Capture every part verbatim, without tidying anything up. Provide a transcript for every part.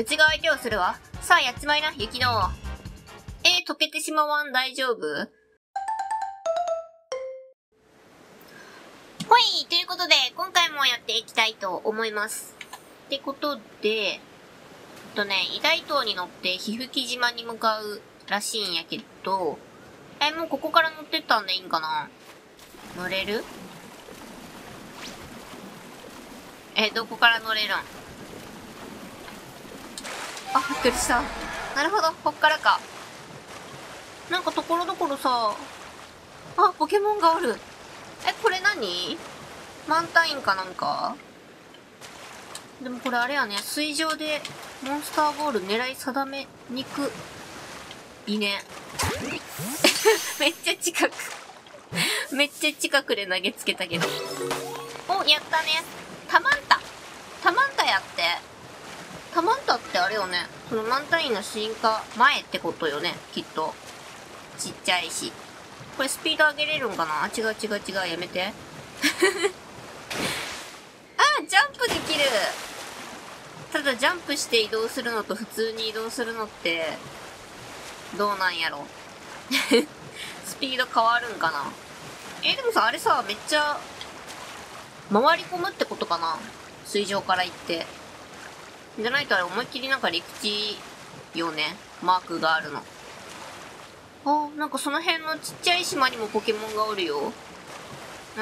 うちが相手をするわ。さあやっちまいな、雪乃。えー、溶けてしまわん、大丈夫？ほい、ということで、今回もやっていきたいと思います。ってことで、えっとね、偉大島に乗って、ひふき島に向かうらしいんやけど、え、もうここから乗ってったんでいいんかな？乗れる？え、どこから乗れるん？あ、びっくりした。なるほど、こっからか。なんかところどころさ、あ、ポケモンがある。え、これ何？満タインかなんか？でもこれあれやね、水上でモンスターボール狙い定めにく。いいね。めっちゃ近く。めっちゃ近くで投げつけたけど。お、やったね。タマンタ。タマンタやって。タマンタってあれよね。そのマンタインの進化前ってことよね、きっと。ちっちゃいし。これスピード上げれるんかな？違う違う違う、やめて。あ、ジャンプできる。ただジャンプして移動するのと普通に移動するのって、どうなんやろ。スピード変わるんかな。え、でもさ、あれさ、めっちゃ、回り込むってことかな？水上から行って。じゃないとあれ思いっきりなんか陸地よね。マークがあるの。あ、なんかその辺のちっちゃい島にもポケモンがおるよ。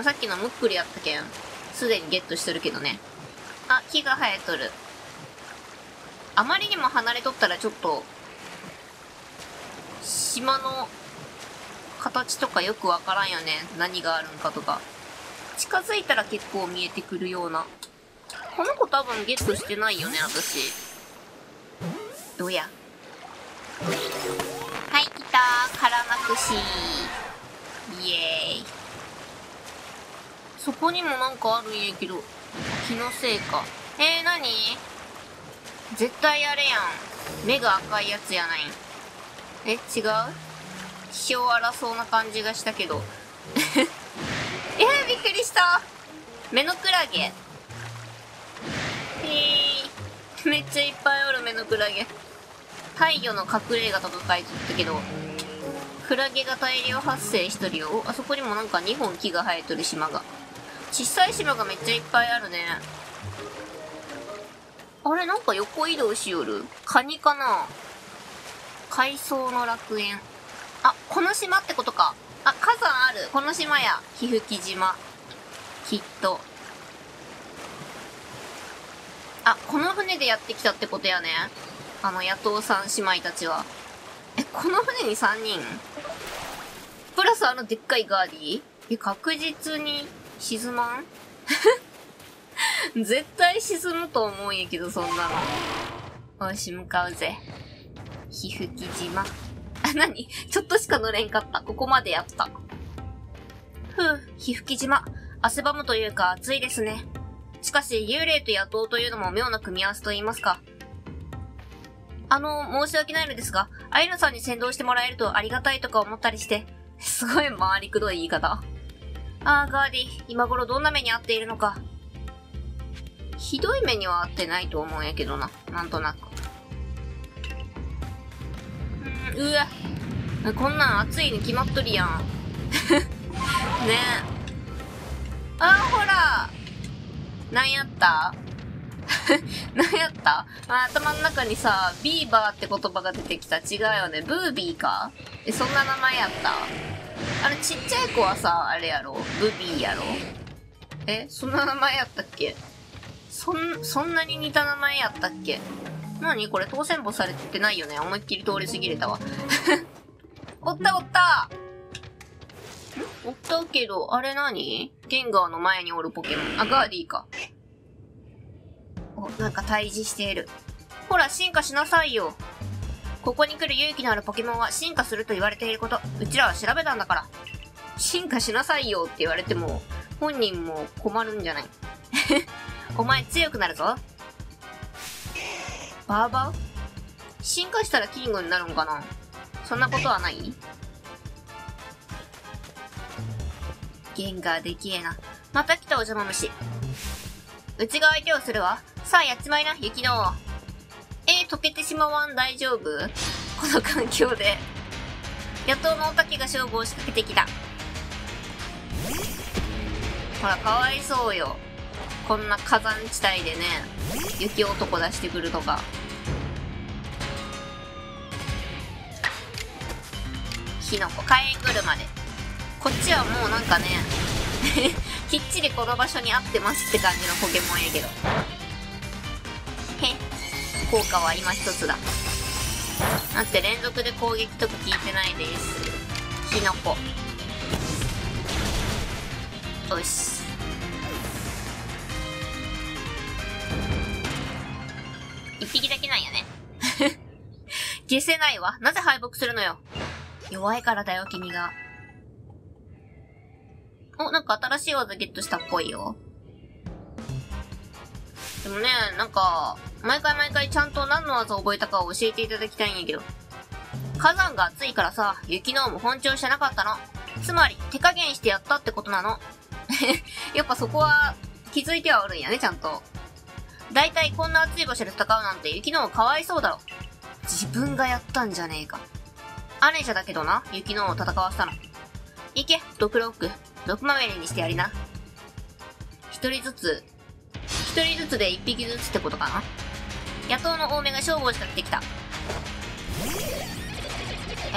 さっきのムックリやったけん、すでにゲットしてるけどね。あ、木が生えとる。あまりにも離れとったらちょっと、島の形とかよくわからんよね。何があるんかとか。近づいたら結構見えてくるような。この子多分ゲットしてないよね、私。どうや。はい、来たー。カラマクシー。イエーイ。そこにもなんかあるんやけど。気のせいか。えー、なに？絶対あれやん。目が赤いやつやない。え、違う？気性荒そうな感じがしたけど。えー、びっくりした。目のクラゲ。へー、めっちゃいっぱいおるメノクラゲ。太陽の隠れ家とか書いてたけど、クラゲが大量発生しとるよ。あそこにもなんかにほん木が生えとる島が。小さい島がめっちゃいっぱいあるね。あれ、なんか横移動しよる。カニかな？海藻の楽園。あ、この島ってことか。あ、火山ある。この島や。ひふき島。きっと。あ、この船でやってきたってことやね。あの、野党さん姉妹たちは。え、この船にさんにん？プラスあのでっかいガーディ？え、確実に沈まん？絶対沈むと思うんやけど、そんなの。よし、向かうぜ。ひふき島。あ、なに？ちょっとしか乗れんかった。ここまでやった。ふぅ、ひふき島。汗ばむというか暑いですね。しかし、幽霊と野党というのも妙な組み合わせと言いますか。あの、申し訳ないのですが、アイナさんに先導してもらえるとありがたいとか思ったりして、すごい回りくどい言い方。あー、ガーディ、今頃どんな目に遭っているのか。ひどい目には遭ってないと思うんやけどな、なんとなく。んー、うわ、こんなん暑いに決まっとるやん。ねえ。あー、ほらなんやった？なんやった？あ、頭の中にさ、ビーバーって言葉が出てきた。違うよね。ブービーか？え、そんな名前やった？あれ、ちっちゃい子はさ、あれやろ？ブビーやろ？え、そんな名前やったっけ？そん、そんなに似た名前やったっけ？なにこれ、当選簿されてないよね。思いっきり通り過ぎれたわ。おったおったおったけど、あれ何？ゲンガーの前におるポケモン。あ、ガーディーか。お、なんか対峙している。ほら、進化しなさいよ。ここに来る勇気のあるポケモンは進化すると言われていること。うちらは調べたんだから。進化しなさいよって言われても、本人も困るんじゃない？お前強くなるぞ。バーバー？進化したらキングになるんかな？そんなことはない？ゲンガーできえな。また来たお邪魔虫。うちが相手をするわ。さあやっちまいな、雪乃。えに溶けてしまわん大丈夫？この環境で。野党のおたけが勝負を仕掛けてきた。ほら、かわいそうよ。こんな火山地帯でね、雪男出してくるとか。キノコ、火炎車で。こっちはもうなんかね、きっちりこの場所に合ってますって感じのポケモンやけど。へっ。効果は今一つだ。だって連続で攻撃とか効いてないです。キノコ。よし。一匹だけなんやね。消せないわ。なぜ敗北するのよ。弱いからだよ、君が。お、なんか新しい技ゲットしたっぽいよ。でもね、なんか、毎回毎回ちゃんと何の技を覚えたかを教えていただきたいんやけど。火山が熱いからさ、雪の王も本調してなかったの。つまり、手加減してやったってことなの。やっぱそこは、気づいてはおるんやね、ちゃんと。だいたいこんな熱い場所で戦うなんて雪の王かわいそうだろ。自分がやったんじゃねえか。アレンシャだけどな、雪の王を戦わせたの。行け、ドクロック。毒まみれにしてやりな。一人ずつ、一人ずつで一匹ずつってことかな。野党の多めが勝負を仕掛けてきた。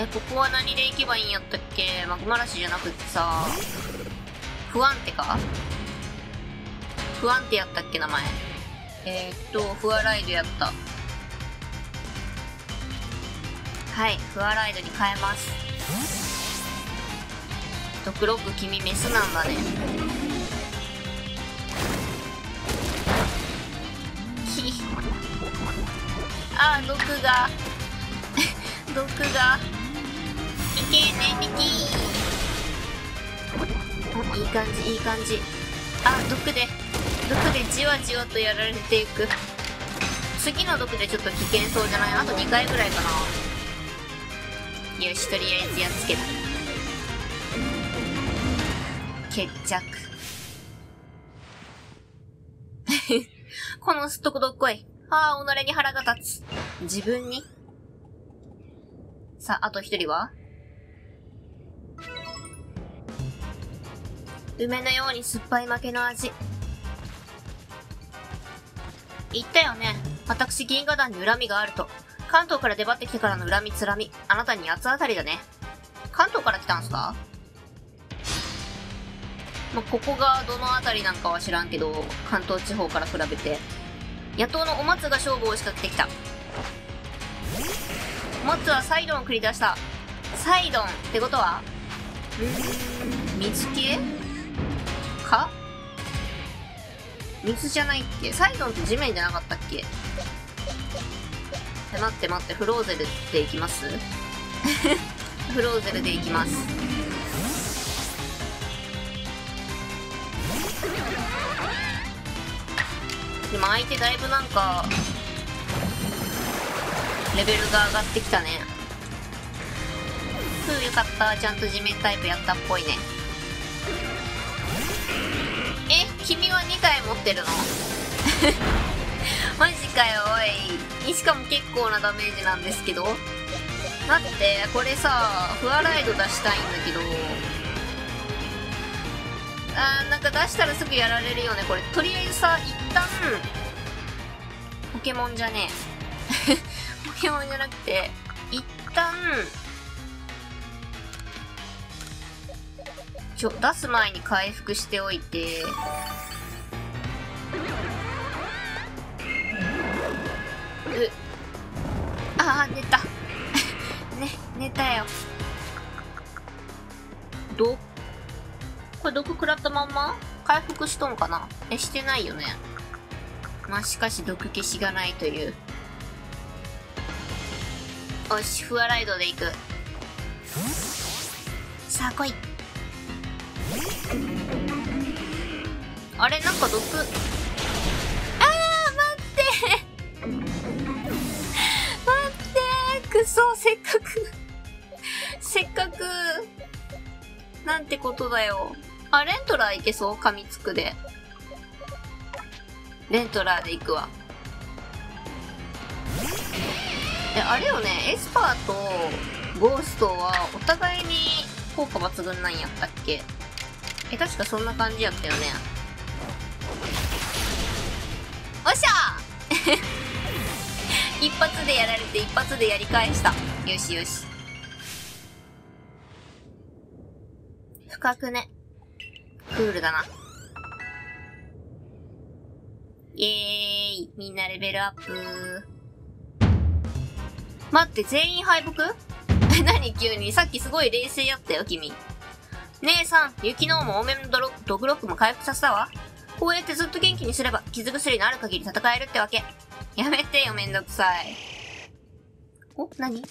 え、ここは何で行けばいいんやったっけ？マグマラシじゃなくってさ、不安定か？不安定やったっけ、名前。えー、っと、フワライドやった。はい、フワライドに変えます。ドクロック君メスなんだね。ひあー、毒が。毒が。いけ、ねん引き。いい感じ、いい感じ。あ、毒で、毒でじわじわとやられていく。次の毒でちょっと危険そうじゃない？あとにかいぐらいかな。よし、とりあえずやっつけた。決着。このすっとこどっこい。ああ、己に腹が立つ。自分に？さあ、あと一人は？梅のように酸っぱい負けの味。言ったよね。私、銀河団に恨みがあると。関東から出張ってきてからの恨みつらみ、あなたに八つ当たりだね。関東から来たんすか？まあ、ここがどのあたりなんかは知らんけど、関東地方から比べて。野党のお松が勝負を仕掛けてきた。お松はサイドンを繰り出した。サイドンってことはんー、水系か？水じゃないっけ？サイドンって地面じゃなかったっけ？待って待って、フローゼルでいきます。フローゼルでいきます。でも相手だいぶなんかレベルが上がってきたね。ふう、よかった、ちゃんと地面タイプやったっぽいね。え、君はにかい持ってるの？マジかよ、おい。しかも結構なダメージなんですけど。だって、これさ、フワライド出したいんだけど。あー、なんか出したらすぐやられるよね、これ。とりあえずさ、一旦、ポケモンじゃねえ。ポケモンじゃなくて、一旦、ちょ、出す前に回復しておいて、あー、寝た。ね、寝たよ。ど、これ毒食らったまんま回復しとんかな？え、してないよね。まあ、しかし毒消しがないという。よし、フワライドで行く。さあ、来い。あれ、なんか毒、そう、せっかく、せっかく、なんてことだよ。あ、レントラーいけそう？噛みつくで。レントラーでいくわ。え、あれよね、エスパーとゴーストはお互いに効果抜群なんやったっけ？え、確かそんな感じやったよね。おっしゃー一発でやられて一発でやり返した。よしよし。深くね。クールだな。イエーイ。みんなレベルアップ。待って、全員敗北何急に。さっきすごい冷静やったよ、君。姉さん、雪の王も多めの毒ロックも回復させたわ。こうやってずっと元気にすれば、傷薬のある限り戦えるってわけ。やめてよ、めんどくさい。お、何？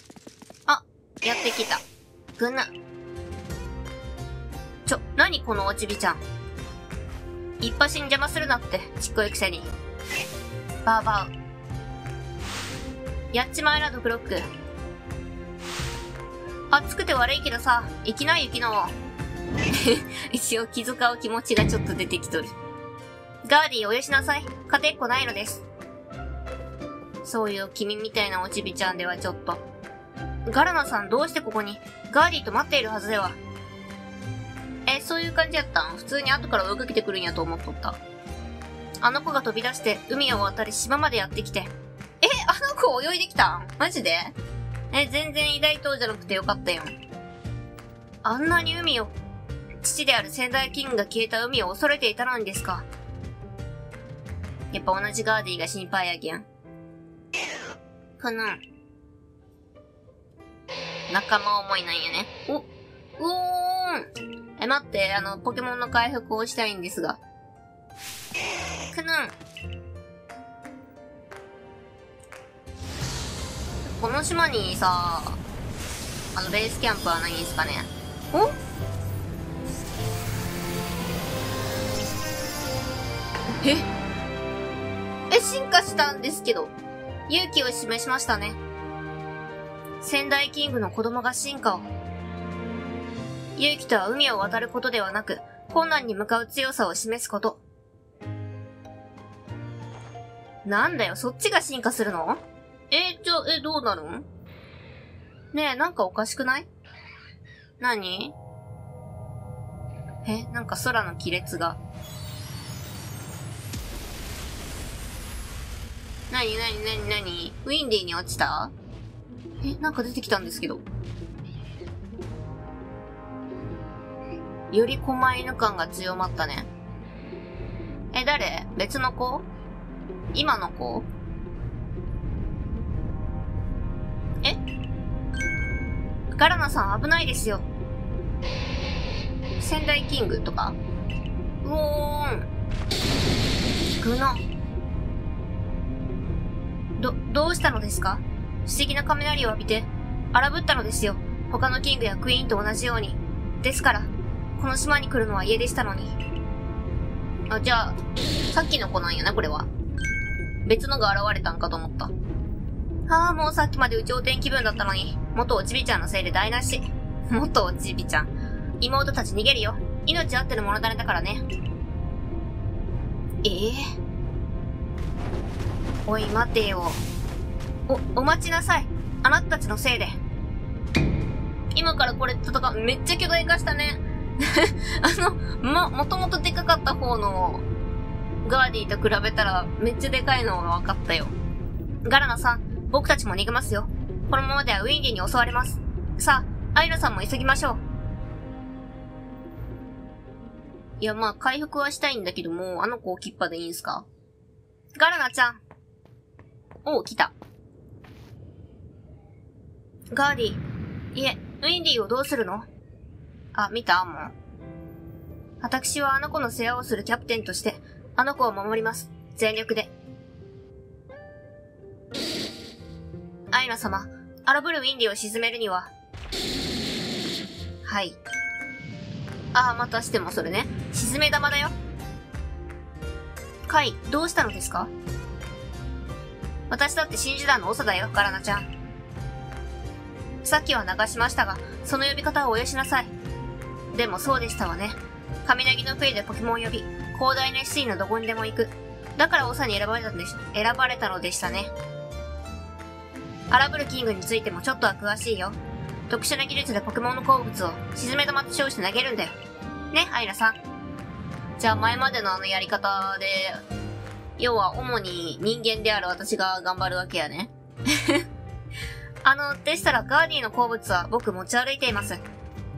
あ、やってきた。ぐな。ちょ、何このおちびちゃん。一発に邪魔するなって、ちっこいくせに。バーバー。やっちまえな、毒ロック。暑くて悪いけどさ、生きない雪の王。一応気遣う気持ちがちょっと出てきとる。ガーディおよしなさい。勝てっこないのです。そういう君みたいなおちびちゃんではちょっと。ガルナさんどうしてここに？ガーディと待っているはずでは。え、そういう感じやったん？普通に後から追いかけてくるんやと思っとった。あの子が飛び出して海を渡り島までやってきて。え、あの子泳いできたん？マジで？え、全然偉大党じゃなくてよかったよ。あんなに海を。父である先代キングが消えた海を恐れていたのにですか。やっぱ同じガーディが心配やげん。かな。仲間思いなんやね。お、うおーん。え、待って、あの、ポケモンの回復をしたいんですが。かな。この島にさ、あの、ベースキャンプはないんですかね。お？ええ、進化したんですけど。勇気を示しましたね。先代キングの子供が進化を。勇気とは海を渡ることではなく、困難に向かう強さを示すこと。なんだよ、そっちが進化するの？えー、じゃあ、え、どうなるん？ねえ、なんかおかしくない？何？え、なんか空の亀裂が。なになになになに？ウィンディーに落ちた？え、なんか出てきたんですけど。より狛犬感が強まったね。え、誰？別の子？今の子？え？ガラナさん危ないですよ。仙台キングとか？うおーん。ぐな。ど、どうしたのですか？不思議な雷を浴びて、荒ぶったのですよ。他のキングやクイーンと同じように。ですから、この島に来るのは家でしたのに。あ、じゃあ、さっきの子なんやな、これは。別のが現れたんかと思った。ああ、もうさっきまで有頂天気分だったのに、元おちびちゃんのせいで台無し。元おちびちゃん。妹たち逃げるよ。命あっての物種だからね。ええー。おい、待てよ。お、お待ちなさい。あなたたちのせいで。今からこれ戦う。めっちゃ巨大化したね。あの、ま、もともとでかかった方のガーディと比べたらめっちゃでかいのが分かったよ。ガラナさん、僕たちも逃げますよ。このままではウィンディに襲われます。さあ、アイナさんも急ぎましょう。いや、まあ、回復はしたいんだけども、あの子をキッパでいいんすか？ガラナちゃん。おう、来た。ガーディ、いえ、ウィンディをどうするの？あ、見た？もう。私はあの子の世話をするキャプテンとして、あの子を守ります。全力で。アイナ様、荒ぶるウィンディを沈めるには。はい。ああ、またしてもそれね。沈め玉だよ。カイ、どうしたのですか？私だって真珠団の長だよ、ガラナちゃん。さっきは流しましたが、その呼び方をおよしなさい。でもそうでしたわね。雷の杭でポケモン呼び、広大なシーンのどこにでも行く。だから長に選ばれたんでし、選ばれたのでしたね。カラブルキングについてもちょっとは詳しいよ。特殊な技術でポケモンの鉱物を沈めた的称して投げるんだよ。ね、アイラさん。じゃあ前までのあのやり方で、要は主に人間である私が頑張るわけやね。あの、でしたらガーディの鉱物は僕持ち歩いています。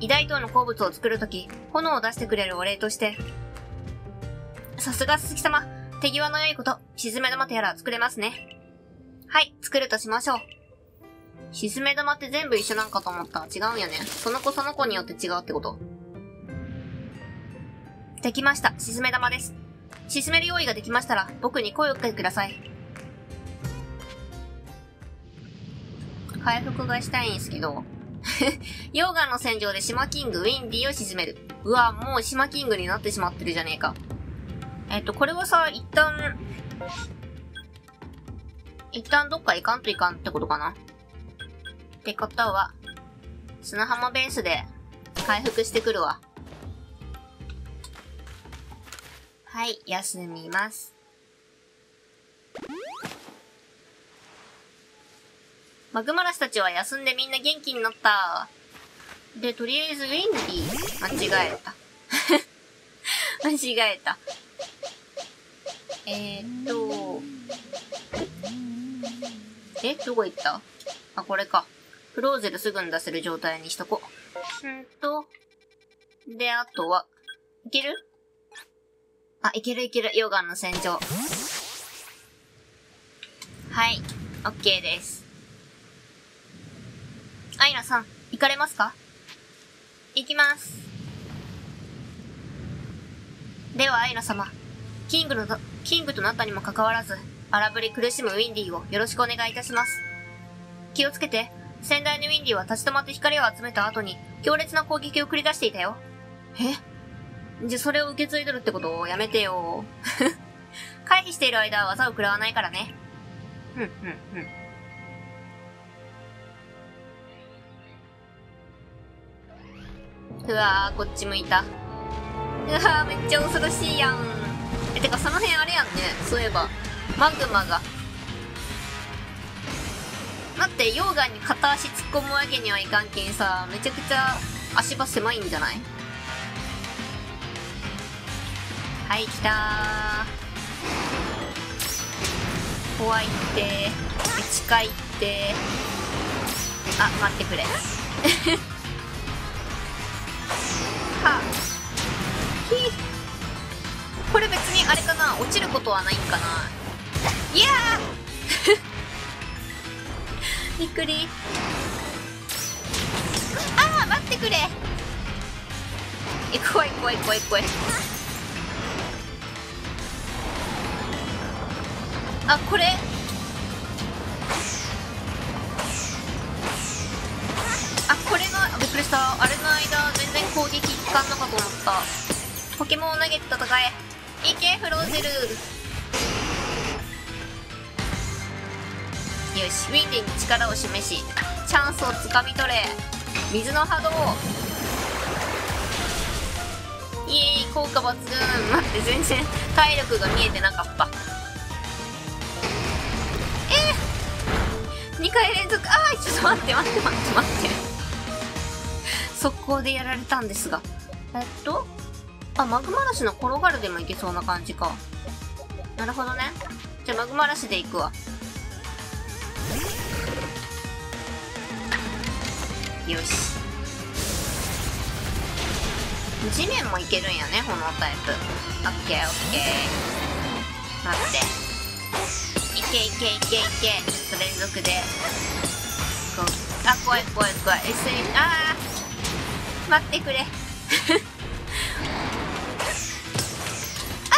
偉大塔の鉱物を作るとき、炎を出してくれるお礼として。さすが鈴木様、手際の良いこと、沈め玉とやら作れますね。はい、作るとしましょう。沈め玉って全部一緒なんかと思ったら違うんやね。その子その子によって違うってこと。できました、沈め玉です。沈める用意ができましたら、僕に声をかけてください。回復がしたいんですけど。溶岩の戦場で島キング、ウィンディを沈める。うわ、もう島キングになってしまってるじゃねえか。えっと、これはさ、一旦、一旦どっか行かんといかんってことかな。ってことは、砂浜ベースで回復してくるわ。はい、休みます。マグマラシたちは休んでみんな元気になった。で、とりあえずウィンディ、間違えた。間違えた。えーっと、え、どこ行った？あ、これか。フローゼルすぐに出せる状態にしとこう。んーと、で、あとは、いける？あ、いけるいける。溶岩の戦場。はい、オッケーです。アイナさん、行かれますか？行きます。ではアイナ様、キングの、キングとなったにもかかわらず、荒ぶり苦しむウィンディをよろしくお願いいたします。気をつけて、先代のウィンディは立ち止まって光を集めた後に、強烈な攻撃を繰り出していたよ。え？じゃ、それを受け継いでるってことをやめてよ。回避している間は技を食らわないからね。うん、うん、うん。うわー、こっち向いた。うわー、めっちゃ恐ろしいやん。え、てかその辺あれやんね。そういえば、マグマが。待って、溶岩に片足突っ込むわけにはいかんけんさ、めちゃくちゃ足場狭いんじゃない？はい、来たー。怖いってー。近いってー。あ、待ってくれ。はあ、ひこれ別にあれかな、落ちることはないんかな。いやーびっくり。ああ、待ってくれ。え、怖い怖い怖い怖い。あ、これあ、これの、びっくりした。あれの間、全然攻撃効かんのかと思った。ポケモンを投げて戦え。いけ、フローゼル。よし、ウィンディに力を示し、チャンスをつかみ取れ。水の波動。イエーイ、効果抜群。待って、全然体力が見えてなかった。えー、にかい連続、あー、ちょっと待って、待って、待って、待って。速攻でやられたんですが。えっと、あ、マグマラシの転がるでもいけそうな感じか。なるほどね。じゃあマグマラシでいくわ。よし。地面もいけるんやね、炎タイプ。オッケーオッケー。待って。いけいけいけいけ。連続で。こう。あ、怖い怖い怖い。エスエヌ、あー。待ってくれ。あ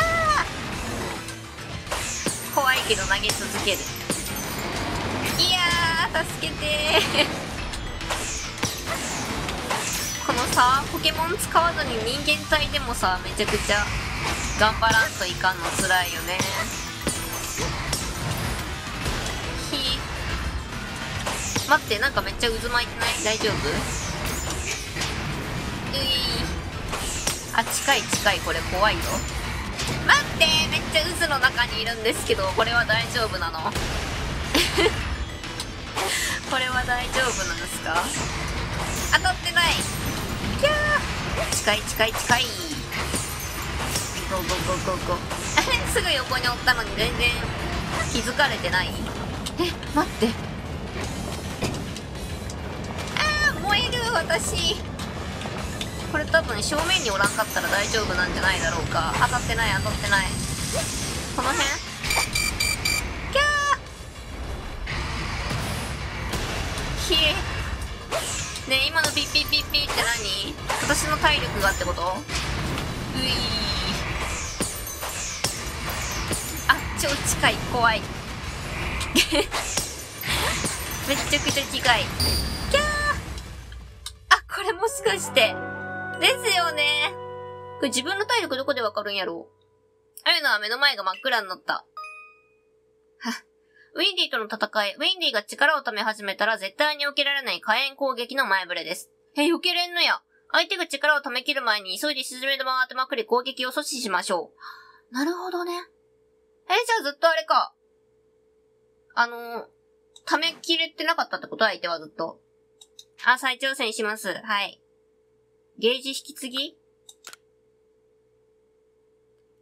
ー、怖いけど投げ続ける。いやー、助けてー。このさ、ポケモン使わずに人間体でもさ、めちゃくちゃ頑張らんといかんのつらいよね。ひ待って、なんかめっちゃ渦巻いてない？大丈夫？あ、近い近い。これ怖いよ。待って、めっちゃ渦の中にいるんですけど、これは大丈夫なの？これは大丈夫なんですか？当たってない。キャー、近い近い近い。ゴゴゴゴゴ。すぐ横におったのに全然気づかれてない。え、待って、あー燃える私。これ多分正面におらんかったら大丈夫なんじゃないだろうか。当たってない当たってない。この辺、キャー、ひえ。ねえ、今のピッピッピッピッって何？私の体力がってこと？ういー、あ、超近い、怖い。めっちゃくちゃ近い。キャー、あ、これもしかしてですよね。これ自分の体力どこでわかるんやろう。あゆのは目の前が真っ暗になった。はっ。ウィンディとの戦い。ウィンディが力をため始めたら絶対に避けられない火炎攻撃の前触れです。え、避けれんのや。相手が力をためきる前に急いで沈め玉を当てまくり攻撃を阻止しましょう。なるほどね。え、じゃあずっとあれか。あのー、ためきれてなかったってことは相手はずっと。あ、再挑戦します。はい。ゲージ引き継ぎ？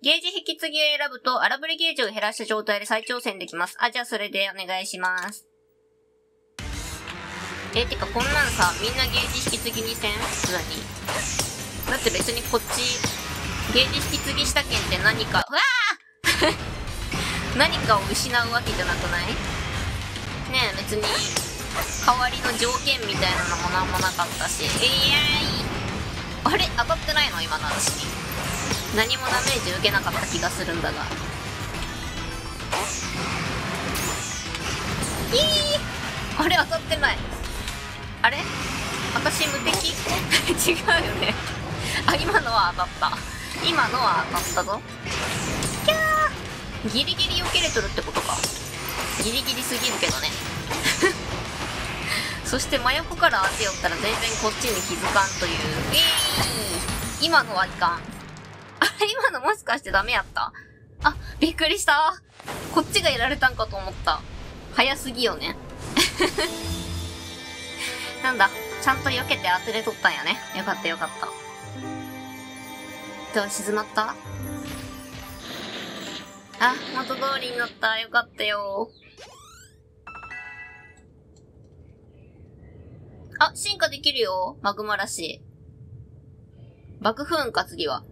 ゲージ引き継ぎを選ぶと、荒ぶりゲージを減らした状態で再挑戦できます。あ、じゃあそれでお願いします。え、てかこんなんさ、みんなゲージ引き継ぎにせん？普通に。だって別にこっち、ゲージ引き継ぎしたけんって何か、うわぁ何かを失うわけじゃなくない？ねえ、別に、代わりの条件みたいなのもなんもなかったし。えいやーい。あれ？当たってないの？今の私に。何もダメージ受けなかった気がするんだが。いい、あれ当たってない。あれ私無敵違うよねあ、今のは当たった。今のは当たったぞ。キャー、ギリギリ避けれとるってことか。ギリギリすぎるけどねそして真横から当てよったら全然こっちに気づかんという。えー、今のはいかん。今のもしかしてダメやった？あ、びっくりした。こっちがやられたんかと思った。早すぎよねなんだ、ちゃんと避けて当てれとったんやね。よかったよかった。どう、静まった？あ、元通りになった。よかったよ。あ、進化できるよ、マグマらしい。爆風雲か、次は。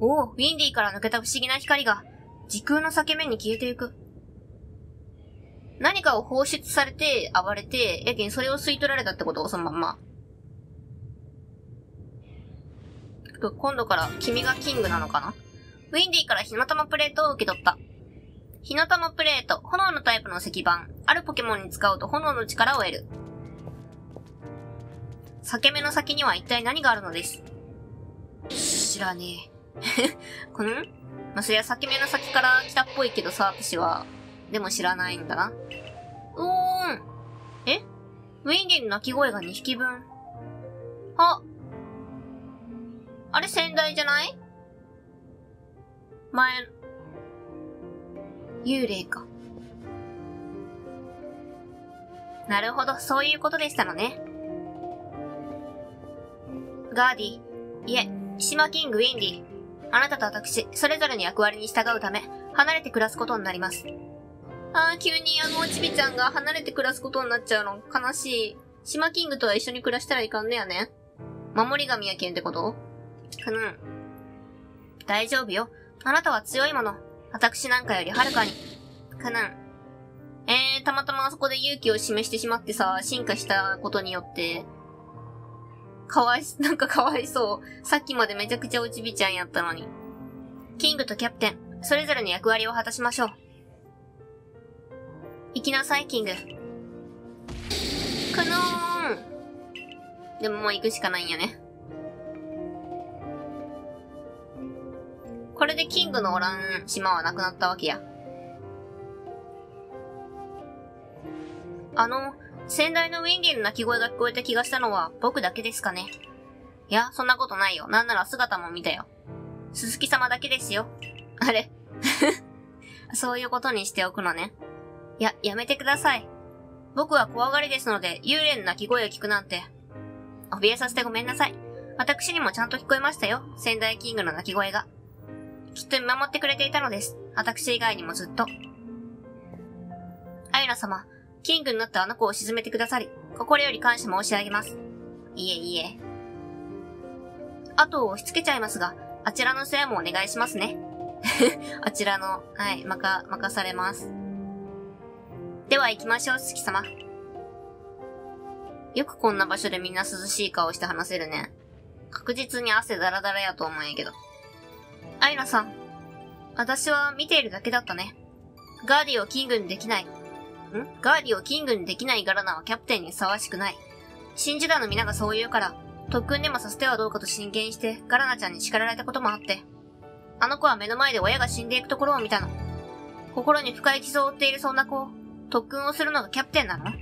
おお、ウィンディから抜けた不思議な光が、時空の裂け目に消えていく。何かを放出されて、暴れて、やけにそれを吸い取られたってこと？そのまんま。今度から君がキングなのかな？ウィンディから火の玉プレートを受け取った。火の玉プレート、炎のタイプの石板。あるポケモンに使うと炎の力を得る。裂け目の先には一体何があるのです？知らねえ。この、まあ、そりゃ裂け目の先から来たっぽいけどさ、私は。でも知らないんだな。うーん。え？ウィンディの鳴き声がにひきぶん。あ。あれ、仙台じゃない？前、幽霊か。なるほど、そういうことでしたのね。ガーディ、いえ、シマキング、ウィンディ。あなたと私、それぞれの役割に従うため、離れて暮らすことになります。あー、急にあの、ちびちゃんが離れて暮らすことになっちゃうの、悲しい。シマキングとは一緒に暮らしたらいかんねやね。守り神やけんってこと？くぬん。大丈夫よ。あなたは強いもの。私なんかよりはるかに。くぬん。えー、たまたまあそこで勇気を示してしまってさ、進化したことによって、かわい、なんかかわいそう。さっきまでめちゃくちゃおちびちゃんやったのに。キングとキャプテン、それぞれの役割を果たしましょう。行きなさい、キング。くのーん。でももう行くしかないんやね。これでキングのおらん島はなくなったわけや。あの、先代のウィンディの鳴き声が聞こえた気がしたのは僕だけですかね。いや、そんなことないよ。なんなら姿も見たよ。鈴木様だけですよ。あれそういうことにしておくのね。や、やめてください。僕は怖がりですので、幽霊の鳴き声を聞くなんて。怯えさせてごめんなさい。私にもちゃんと聞こえましたよ、仙台キングの鳴き声が。きっと見守ってくれていたのです。私以外にもずっと。アイナ様、キングになったあの子を沈めてくださり、心より感謝申し上げます。いえいえ。あとを押し付けちゃいますが、あちらの世話もお願いしますね。あちらの、はい、まか、任されます。では行きましょう、すき様。よくこんな場所でみんな涼しい顔して話せるね。確実に汗だらだらやと思うんやけど。アイナさん、私は見ているだけだったね。ガーディをキングにできない。ん?ガーディをキングにできないガラナはキャプテンにふさわしくない。新時代の皆がそう言うから、特訓でもさせてはどうかと進言して、ガラナちゃんに叱られたこともあって。あの子は目の前で親が死んでいくところを見たの。心に深い傷を負っているそんな子を、特訓をするのがキャプテンなの?う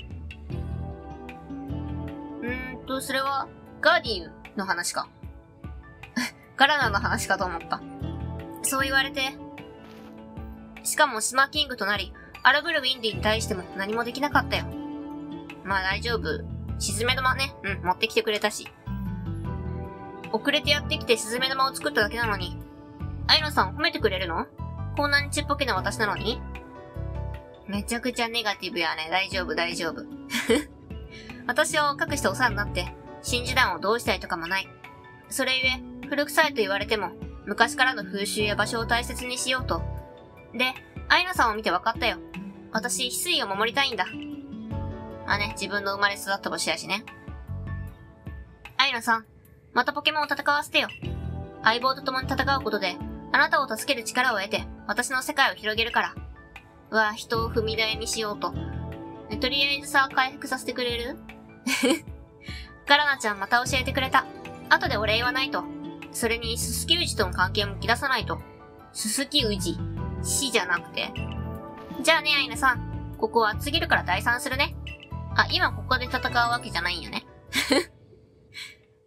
ーんと、それは、ガーディの話か。ガラナの話かと思った。そう言われて、しかもスマキングとなり、アラブルウィンディに対しても何もできなかったよ。まあ大丈夫。スズメ玉ね、うん、持ってきてくれたし。遅れてやってきてスズメ玉を作っただけなのに、アイナさん褒めてくれるの?こんなにちっぽけな私なのに?めちゃくちゃネガティブやね。大丈夫、大丈夫。私を隠してお世話になって、新時代をどうしたいとかもない。それゆえ、古臭いと言われても、昔からの風習や場所を大切にしようと。で、アイナさんを見て分かったよ。私、翡翠を守りたいんだ。まあね、自分の生まれ育った場所やしね。アイナさん、またポケモンを戦わせてよ。相棒と共に戦うことで、あなたを助ける力を得て、私の世界を広げるから。うわ、人を踏み台にしようと。ね、とりあえずさ、回復させてくれる?ガラナちゃんまた教えてくれた。後でお礼はないと。それに、ススキウジとの関係も切らさないと。ススキウジ。死じゃなくて。じゃあね、アイナさん。ここは厚切るから退散するね。あ、今ここで戦うわけじゃないんよね。